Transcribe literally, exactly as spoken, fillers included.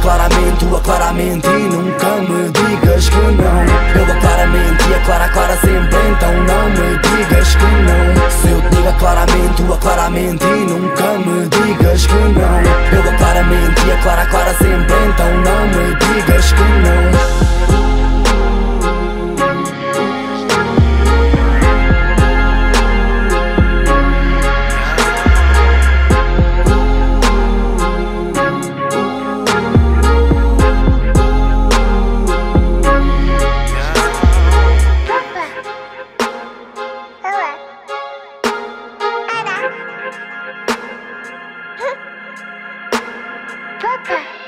claramente, tu aclaramente, e nunca me digas que não. Ele aclaramente e aclara, aclara sempre, então não me digas que não. Se eu te digo claramente, tu aclaramente, e nunca me digas que não. Ele claramente e aclara, aclara sempre, então não me digas que não. Papa.